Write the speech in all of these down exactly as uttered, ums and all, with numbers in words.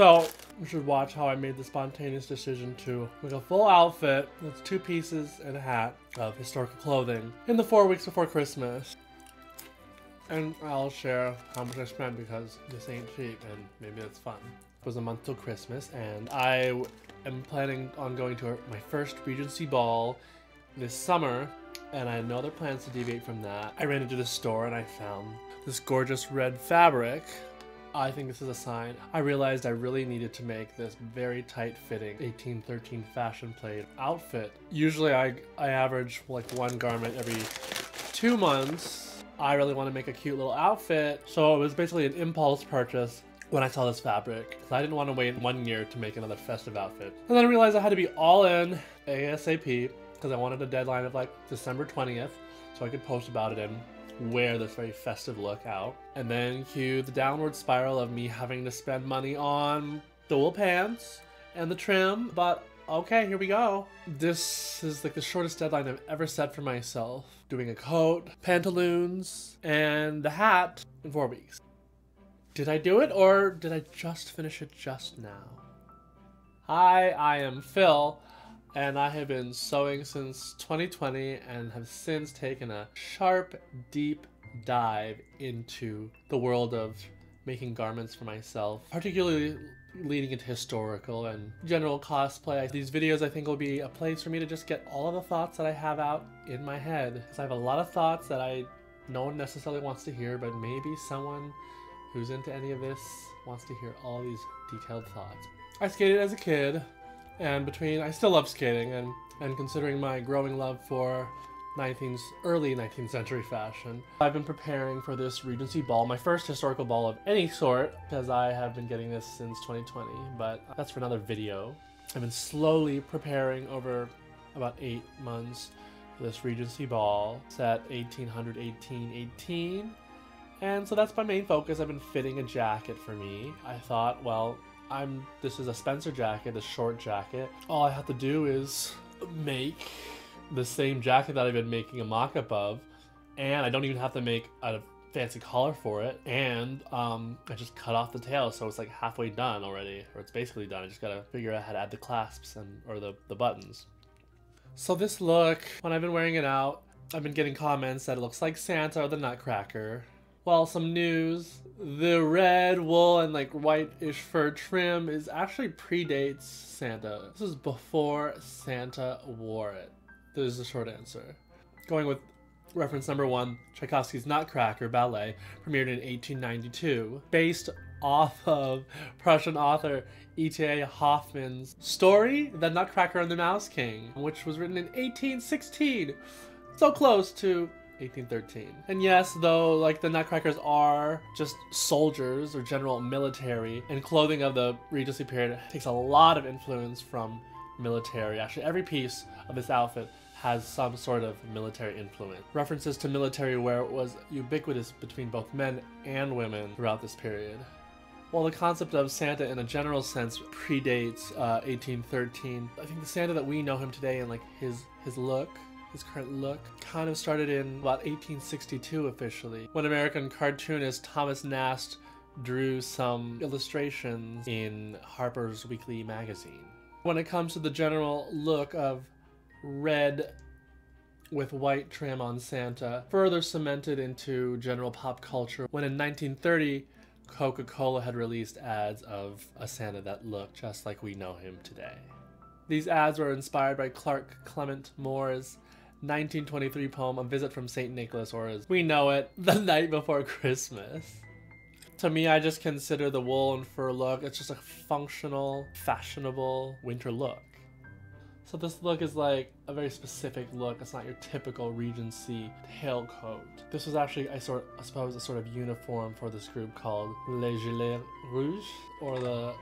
So you should watch how I made the spontaneous decision to make a full outfit with two pieces and a hat of historical clothing in the four weeks before Christmas. And I'll share how much I spent because this ain't cheap and maybe it's fun. It was a month till Christmas and I am planning on going to my first Regency ball this summer, and I had no other plans to deviate from that. I ran into the store and I found this gorgeous red fabric. I think this is a sign. I realized I really needed to make this very tight-fitting eighteen thirteen fashion plate outfit. Usually I, I average like one garment every two months. I really want to make a cute little outfit. So it was basically an impulse purchase when I saw this fabric, because I didn't want to wait one year to make another festive outfit. And then I realized I had to be all in ASAP because I wanted a deadline of like December twentieth so I could post about it in. Wear this very festive look out, and then cue the downward spiral of me having to spend money on the wool pants and the trim. But okay, here we go. This is like the shortest deadline I've ever set for myself, doing a coat, pantaloons, and the hat in four weeks. Did I do it, or did I just finish it just now? Hi, I am Phil, and I have been sewing since twenty twenty and have since taken a sharp, deep dive into the world of making garments for myself, particularly leading into historical and general cosplay. These videos, I think, will be a place for me to just get all of the thoughts that I have out in my head, because I have a lot of thoughts that I no one necessarily wants to hear, but maybe someone who's into any of this wants to hear all these detailed thoughts. I skated as a kid. And between, I still love skating, and, and considering my growing love for nineteenth, early nineteenth century fashion, I've been preparing for this Regency ball, my first historical ball of any sort, because I have been getting this since twenty twenty, but that's for another video. I've been slowly preparing over about eight months for this Regency ball, set eighteen hundred, eighteen eighteen, and so that's my main focus. I've been fitting a jacket for me. I thought, well, I'm, this is a Spencer jacket, a short jacket. All I have to do is make the same jacket that I've been making a mock-up of, and I don't even have to make a fancy collar for it, and um, I just cut off the tail, so it's like halfway done already, or it's basically done. I just gotta figure out how to add the clasps and or the, the buttons. So this look, when I've been wearing it out, I've been getting comments that it looks like Santa or the Nutcracker. Well, some news, the red wool and like white-ish fur trim is actually predates Santa. This is before Santa wore it. This is the short answer. Going with reference number one, Tchaikovsky's Nutcracker ballet premiered in eighteen ninety-two, based off of Prussian author E T A Hoffmann's story, The Nutcracker and the Mouse King, which was written in eighteen sixteen, so close to eighteen thirteen. And yes, though, like the Nutcrackers are just soldiers or general military, and clothing of the Regency period takes a lot of influence from military. Actually, every piece of this outfit has some sort of military influence. References to military wear was ubiquitous between both men and women throughout this period. While the concept of Santa in a general sense predates uh, eighteen thirteen, I think the Santa that we know him today and like his, his look, his current look, kind of started in about eighteen sixty-two officially, when American cartoonist Thomas Nast drew some illustrations in Harper's Weekly Magazine. When it comes to the general look of red with white trim on Santa, further cemented into general pop culture when in nineteen thirty, Coca-Cola had released ads of a Santa that looked just like we know him today. These ads were inspired by Clark Clement Moore's nineteen twenty-three poem, A Visit from Saint Nicholas, or as we know it, The Night Before Christmas. To me, I just consider the wool and fur look, it's just a functional, fashionable winter look. So this look is like a very specific look. It's not your typical Regency tailcoat. This was actually, I, sort, I suppose, a sort of uniform for this group called Les Gilets Rouges, or the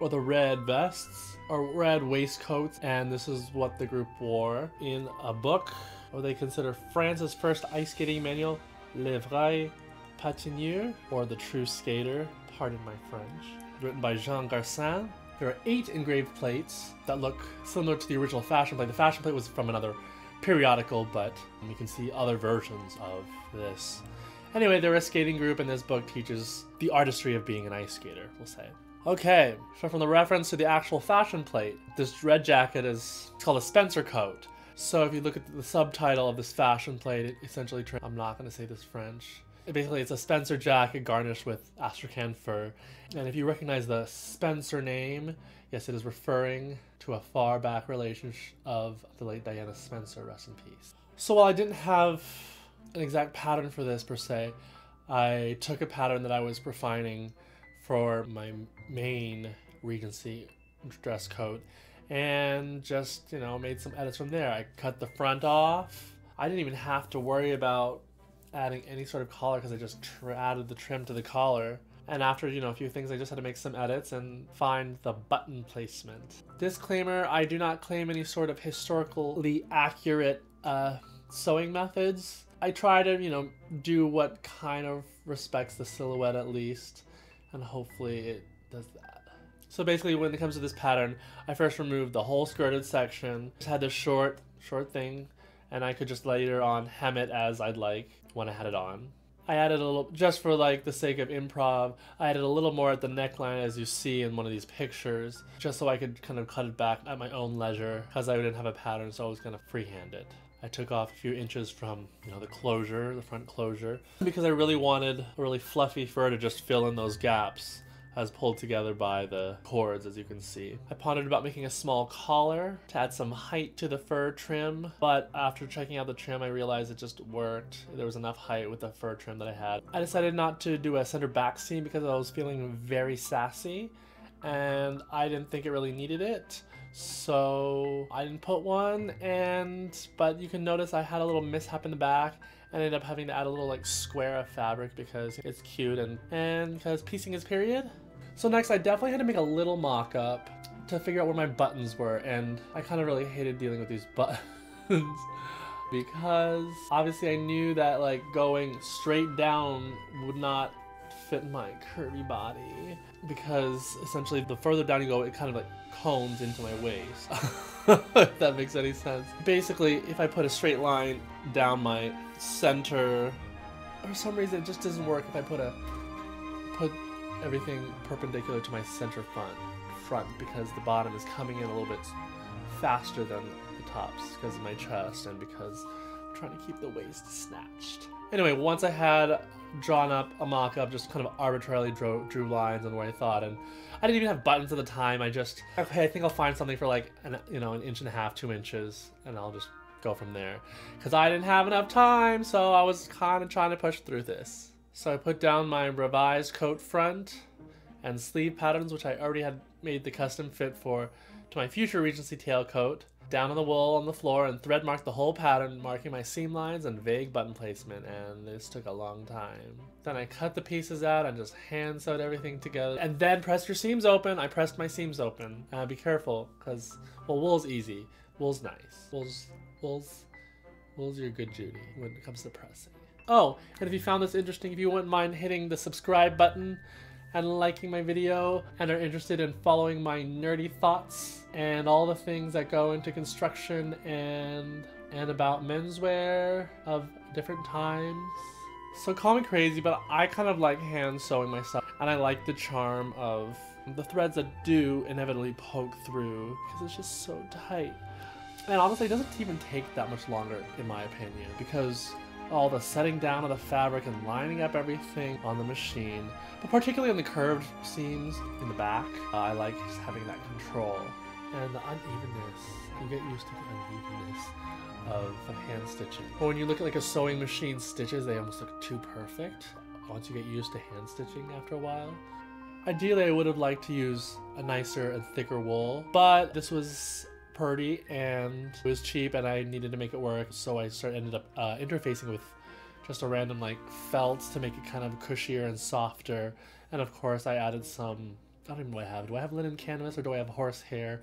or the red vests, or red waistcoats, and this is what the group wore in a book, or they consider France's first ice skating manual, Le Vrai Patineur, or The True Skater, pardon my French, written by Jean Garcin. There are eight engraved plates that look similar to the original fashion plate. The fashion plate was from another periodical, but you can see other versions of this. Anyway, they're a skating group, and this book teaches the artistry of being an ice skater, we'll say. Okay, so from the reference to the actual fashion plate, this red jacket is it's called a Spencer coat. So if you look at the subtitle of this fashion plate, it essentially, I'm not going to say this French. It basically, it's a Spencer jacket garnished with Astrakhan fur. And if you recognize the Spencer name, yes, it is referring to a far back relationship of the late Diana Spencer, rest in peace. So while I didn't have an exact pattern for this per se, I took a pattern that I was refining for my main Regency dress coat and just, you know, made some edits from there. I cut the front off. I didn't even have to worry about adding any sort of collar because I just tr added the trim to the collar. And after, you know, a few things, I just had to make some edits and find the button placement. Disclaimer, I do not claim any sort of historically accurate uh, sewing methods. I try to, you know, do what kind of respects the silhouette at least, and hopefully it does that. So basically when it comes to this pattern, I first removed the whole skirted section, just had this short, short thing, and I could just later on hem it as I'd like when I had it on. I added a little, just for like the sake of improv, I added a little more at the neckline as you see in one of these pictures, just so I could kind of cut it back at my own leisure, because I didn't have a pattern, so I was kind of freehand it. I took off a few inches from, you know, the closure, the front closure, because I really wanted a really fluffy fur to just fill in those gaps as pulled together by the cords, as you can see. I pondered about making a small collar to add some height to the fur trim, but after checking out the trim, I realized it just worked. There was enough height with the fur trim that I had. I decided not to do a center back seam because I was feeling very sassy, and I didn't think it really needed it. So I didn't put one, and but you can notice I had a little mishap in the back and ended up having to add a little like square of fabric because it's cute and and because piecing is period. So next I definitely had to make a little mock-up to figure out where my buttons were, and I kind of really hated dealing with these buttons because obviously I knew that like going straight down would not fit my curvy body, because essentially the further down you go it kind of like cones into my waist. If that makes any sense. Basically if I put a straight line down my center, for some reason it just doesn't work if I put a put everything perpendicular to my center front front because the bottom is coming in a little bit faster than the tops because of my chest and because I'm trying to keep the waist snatched. Anyway, once I had drawn up a mock-up, just kind of arbitrarily drew, drew lines on where I thought, and I didn't even have buttons at the time. I just, okay, I think I'll find something for like, an, you know, an inch and a half, two inches, and I'll just go from there. Because I didn't have enough time, so I was kind of trying to push through this. So I put down my revised coat front and sleeve patterns, which I already had made the custom fit for, to my future Regency tailcoat, down on the wool on the floor, and thread marked the whole pattern, marking my seam lines and vague button placement, and this took a long time. Then I cut the pieces out and just hand sewed everything together, and then pressed your seams open. I pressed my seams open. Uh, be careful, because, well, wool's easy. Wool's nice. Wool's, wool's, wool's your good Judy when it comes to pressing. Oh, and if you found this interesting, if you wouldn't mind hitting the subscribe button and liking my video and are interested in following my nerdy thoughts and all the things that go into construction and and about menswear of different times. So call me crazy, but I kind of like hand sewing myself, and I like the charm of the threads that do inevitably poke through because it's just so tight. And honestly, it doesn't even take that much longer in my opinion, because all the setting down of the fabric and lining up everything on the machine, but particularly on the curved seams in the back, uh, I like just having that control. And the unevenness, you get used to the unevenness of, of hand stitching. But when you look at like a sewing machine stitches, they almost look too perfect once you get used to hand stitching after a while. Ideally, I would have liked to use a nicer and thicker wool, but this was purdy and it was cheap and I needed to make it work, so I started ended up uh, interfacing with just a random like felt to make it kind of cushier and softer. And of course I added some, I don't even know what I have. Do I have linen canvas or do I have horsehair?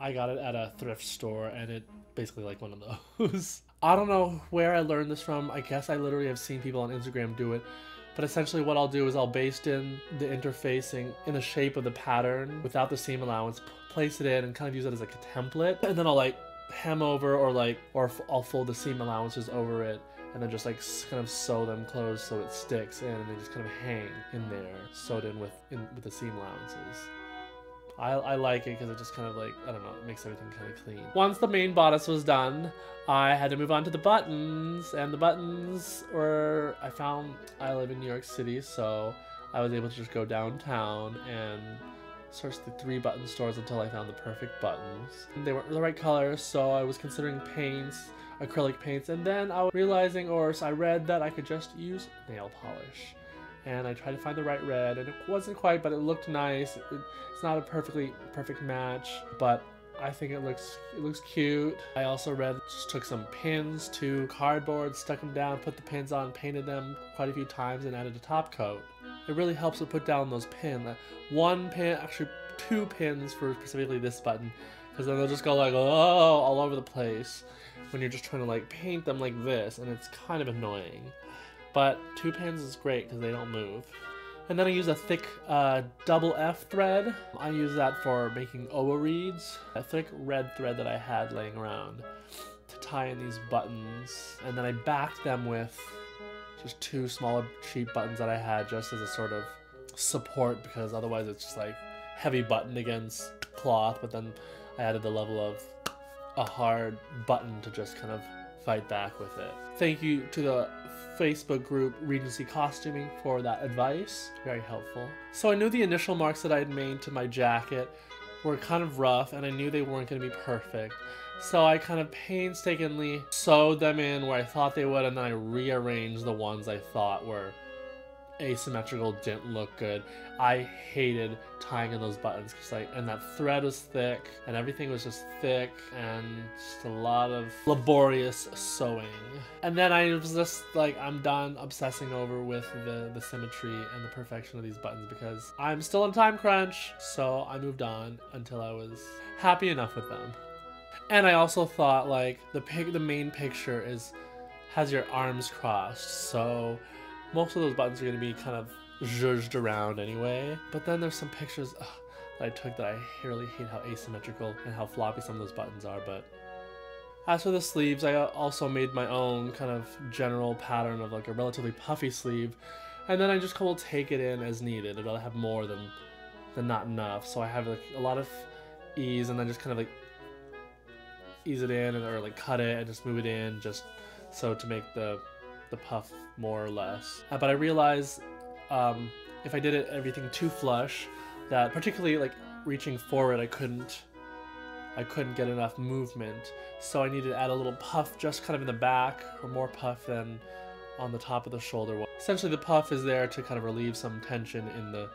I got it at a thrift store and it basically like one of those. I don't know where I learned this from. I guess I literally have seen people on Instagram do it. But essentially what I'll do is I'll baste in the interfacing in the shape of the pattern without the seam allowance, place it in and kind of use it as like a template, and then I'll like hem over or like or f I'll fold the seam allowances over it and then just like kind of sew them closed so it sticks in, and they just kind of hang in there, sewed in with in, with the seam allowances. I, I like it because it just kind of like, I don't know, it makes everything kind of clean. Once the main bodice was done, I had to move on to the buttons, and the buttons were, I found, I live in New York City, so I was able to just go downtown and search the three button stores until I found the perfect buttons. And they weren't the right color, so I was considering paints, acrylic paints, and then I was realizing, or so I read that I could just use nail polish. And I tried to find the right red, and it wasn't quite, but it looked nice. It, it's not a perfectly perfect match, but I think it looks it looks cute. I also read, just took some pins to cardboard, stuck them down, put the pins on, painted them quite a few times, and added a top coat. It really helps to put down those pins. One pin, actually two pins for specifically this button, because then they'll just go like, oh, all over the place when you're just trying to like paint them like this, and it's kind of annoying. But two pins is great because they don't move. And then I use a thick uh, double F thread. I use that for making owa reeds. A thick red thread that I had laying around to tie in these buttons. And then I backed them with just two smaller cheap buttons that I had just as a sort of support, because otherwise it's just like heavy button against cloth. But then I added the level of a hard button to just kind of fight back with it. Thank you to the Facebook group Regency Costuming for that advice. Very helpful. So I knew the initial marks that I had made to my jacket were kind of rough, and I knew they weren't going to be perfect. So I kind of painstakingly sewed them in where I thought they would, and then I rearranged the ones I thought were asymmetrical, didn't look good. I hated tying in those buttons, because like, and that thread was thick, and everything was just thick, and just a lot of laborious sewing. And then I was just like, I'm done obsessing over with the, the symmetry and the perfection of these buttons, because I'm still on time crunch. So I moved on until I was happy enough with them. And I also thought like the pic, the main picture is, has your arms crossed. So most of those buttons are going to be kind of zhuzhed around anyway. But then there's some pictures ugh, that I took that I really hate how asymmetrical and how floppy some of those buttons are. But as for the sleeves, I also made my own kind of general pattern of like a relatively puffy sleeve. And then I just kind of take it in as needed. I'd rather have more than, than not enough. So I have like a lot of ease, and then just kind of like ease it in, and, or like cut it and just move it in just so to make the the puff more or less. Uh, but I realized um, if I did it everything too flush, that particularly like reaching forward, I couldn't I couldn't get enough movement. So I needed to add a little puff just kind of in the back, or more puff than on the top of the shoulder. Essentially the puff is there to kind of relieve some tension in the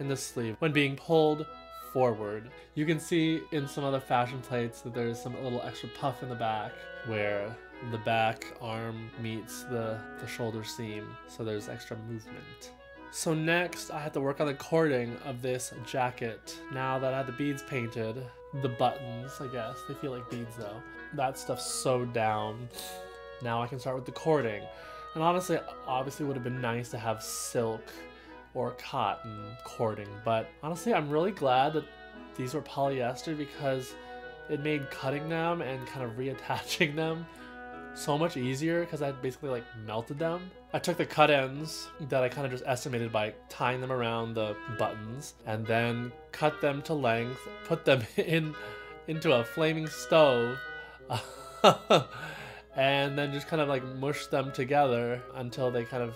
in the sleeve when being pulled forward. You can see in some other fashion plates that there's some little extra puff in the back where the back arm meets the, the shoulder seam, so there's extra movement. So next, I had to work on the cording of this jacket. Now that I had the beads painted, the buttons, I guess, they feel like beads though. That stuff's sewed down. Now I can start with the cording. And honestly, obviously it would have been nice to have silk or cotton cording, but honestly, I'm really glad that these were polyester, because it made cutting them and kind of reattaching them so much easier, because I basically like melted them. I took the cut ends that I kind of just estimated by tying them around the buttons, and then cut them to length, put them in into a flaming stove, and then just kind of like mushed them together until they kind of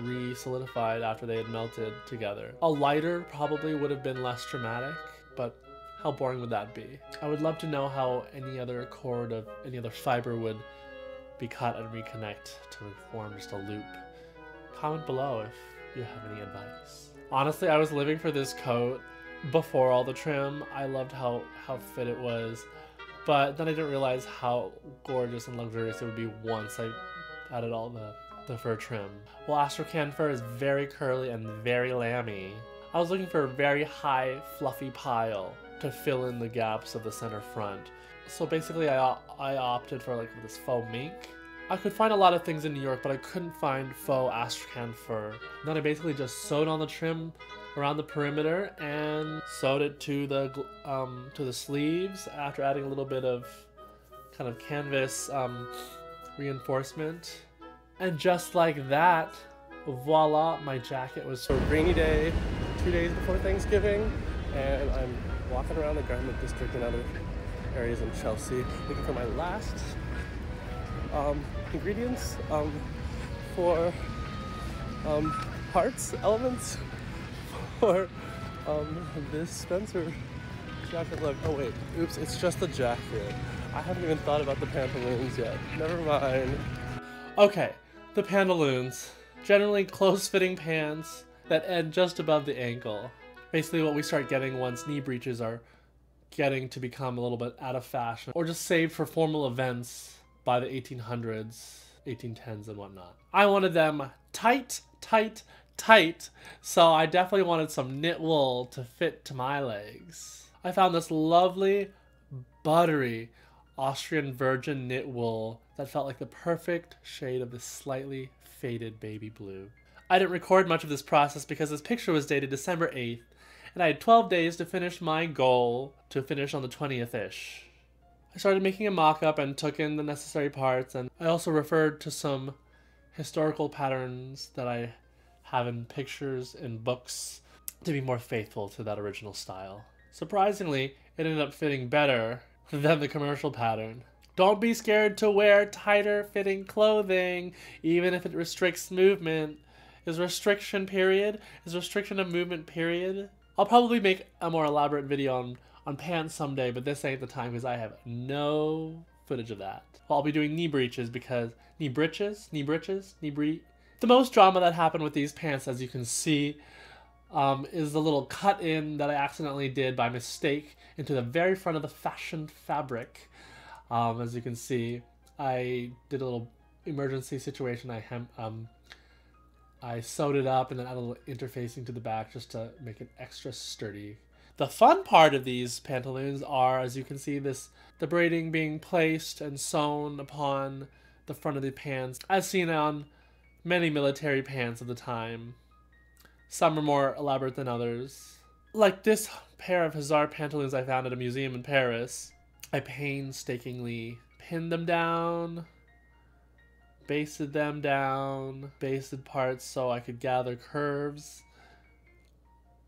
re-solidified after they had melted together. A lighter probably would have been less dramatic, but how boring would that be? I would love to know how any other cord of any other fiber would be cut and reconnect to form just a loop. Comment below if you have any advice. Honestly, I was living for this coat before all the trim. I loved how, how fit it was, but then I didn't realize how gorgeous and luxurious it would be once I added all the, the fur trim. Well, Astrakhan fur is very curly and very lammy. I was looking for a very high, fluffy pile to fill in the gaps of the center front. So basically I, I opted for like this faux mink. I could find a lot of things in New York, but I couldn't find faux Astrakhan fur. And then I basically just sewed on the trim around the perimeter and sewed it to the um, to the sleeves after adding a little bit of kind of canvas um, reinforcement And just like that, voila, my jacket was so rainy day, two days before Thanksgiving, and I'm walking around the garment district and other areas in Chelsea looking for my last um, ingredients um, for um, parts, elements for um, this Spencer jacket look. Oh wait, oops, it's just a jacket. I haven't even thought about the pantaloons yet. Never mind. Okay, the pantaloons. Generally close-fitting pants that end just above the ankle. Basically what we start getting once knee breeches are getting to become a little bit out of fashion or just saved for formal events by the eighteen hundreds, eighteen tens and whatnot. I wanted them tight, tight, tight, so I definitely wanted some knit wool to fit to my legs. I found this lovely, buttery Austrian virgin knit wool that felt like the perfect shade of this slightly faded baby blue. I didn't record much of this process because this picture was dated December eighth, and I had twelve days to finish my goal to finish on the twentieth-ish. I started making a mock-up and took in the necessary parts, and I also referred to some historical patterns that I have in pictures and books to be more faithful to that original style. Surprisingly, it ended up fitting better than the commercial pattern. Don't be scared to wear tighter fitting clothing, even if it restricts movement. Is restriction period? Is restriction a movement period? I'll probably make a more elaborate video on, on pants someday, but this ain't the time because I have no footage of that. Well, I'll be doing knee breeches because knee breeches, knee breeches, knee bree. The most drama that happened with these pants, as you can see, Um, is the little cut-in that I accidentally did by mistake into the very front of the fashioned fabric. Um, as you can see, I did a little emergency situation. I hem um, I sewed it up and then added a little interfacing to the back just to make it extra sturdy. The fun part of these pantaloons are, as you can see, this the braiding being placed and sewn upon the front of the pants, as seen on many military pants of the time. Some are more elaborate than others. Like this pair of hussar pantaloons I found at a museum in Paris. I painstakingly pinned them down, basted them down, basted parts so I could gather curves,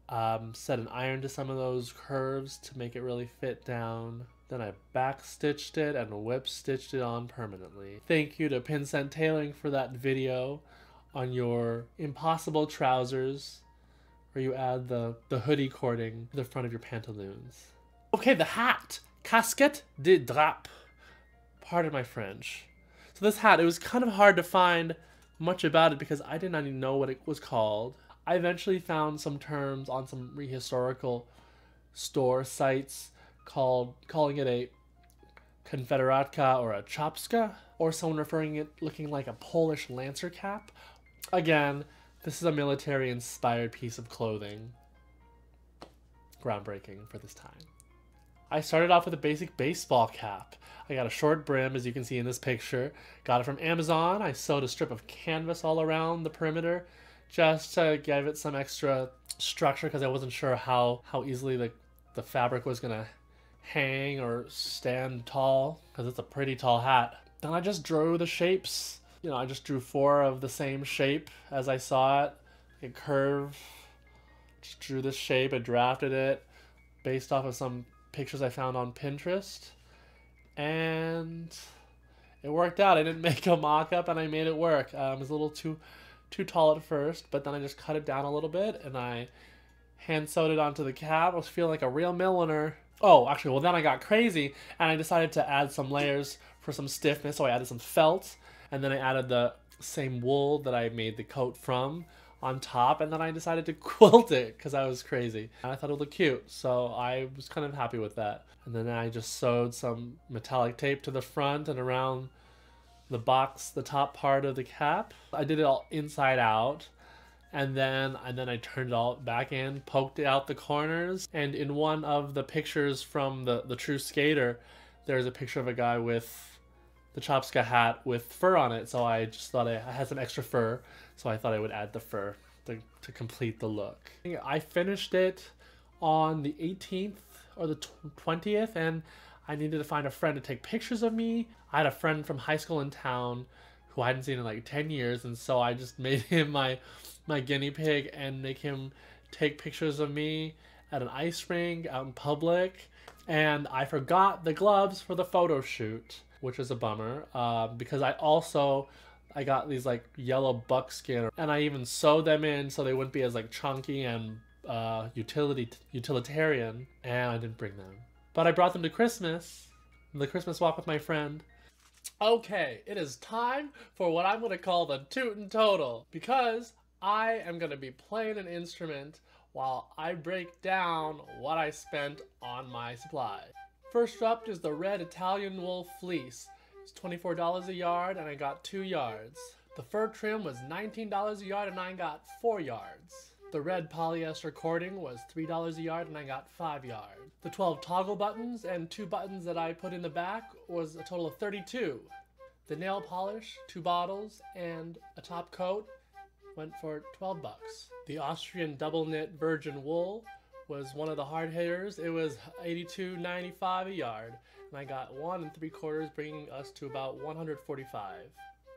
um, set an iron to some of those curves to make it really fit down. Then I back stitched it and whip stitched it on permanently. Thank you to Pinsent Tailoring for that video on your impossible trousers, where you add the, the hoodie cording to the front of your pantaloons. Okay, the hat! Casquette de drape. Pardon my French. So this hat, it was kind of hard to find much about it because I did not even know what it was called. I eventually found some terms on some rehistorical store sites called calling it a Confederatka or a Chapska, or someone referring it looking like a Polish Lancer cap. Again, this is a military-inspired piece of clothing. Groundbreaking for this time. I started off with a basic baseball cap. I got a short brim, as you can see in this picture. Got it from Amazon. I sewed a strip of canvas all around the perimeter just to give it some extra structure because I wasn't sure how, how easily the, the fabric was going to hang or stand tall because it's a pretty tall hat. Then I just drew the shapes. You know, I just drew four of the same shape as I saw it. A curve. Just drew this shape and drafted it based off of some pictures I found on Pinterest. And it worked out. I didn't make a mock-up and I made it work. Um, it was a little too too tall at first, but then I just cut it down a little bit and I hand sewed it onto the cap. I was feeling like a real milliner. Oh, actually, well, then I got crazy and I decided to add some layers for some stiffness, so I added some felt, and then I added the same wool that I made the coat from on top, and then I decided to quilt it because I was crazy. And I thought it would look cute, so I was kind of happy with that. And then I just sewed some metallic tape to the front and around the box, the top part of the cap. I did it all inside out. And then, and then I turned it all back in, poked out the corners. And in one of the pictures from the, the True Skater, there's a picture of a guy with the Chapska hat with fur on it. So I just thought I, I had some extra fur. So I thought I would add the fur to, to complete the look. I finished it on the eighteenth or the twentieth, and I needed to find a friend to take pictures of me. I had a friend from high school in town who I hadn't seen in like ten years, and so I just made him my my guinea pig and make him take pictures of me at an ice rink out in public. And I forgot the gloves for the photo shoot, which is a bummer, uh, because I also I got these like yellow buckskin, and I even sewed them in so they wouldn't be as like chunky and uh, utility utilitarian, and I didn't bring them. But I brought them to Christmas, the Christmas walk with my friend. Okay, it is time for what I'm gonna call the tootin' total, because I am gonna be playing an instrument while I break down what I spent on my supplies. First up is the red Italian wool fleece. It's twenty-four dollars a yard, and I got two yards. The fur trim was nineteen dollars a yard, and I got four yards. The red polyester cording was three dollars a yard, and I got five yards. The twelve toggle buttons and two buttons that I put in the back was a total of thirty-two. The nail polish, two bottles, and a top coat went for twelve bucks. The Austrian double knit virgin wool was one of the hard hitters. It was eighty-two ninety-five a yard, and I got one and three quarters, bringing us to about one hundred forty-five.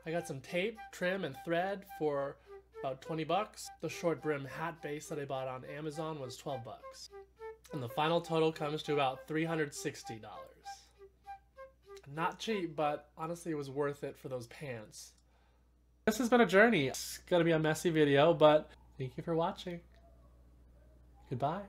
I got some tape, trim, and thread for about twenty bucks. The short brim hat base that I bought on Amazon was twelve bucks. And the final total comes to about three hundred sixty dollars. Not cheap, but honestly it was worth it for those pants. This has been a journey. It's gonna be a messy video, but thank you for watching. Goodbye.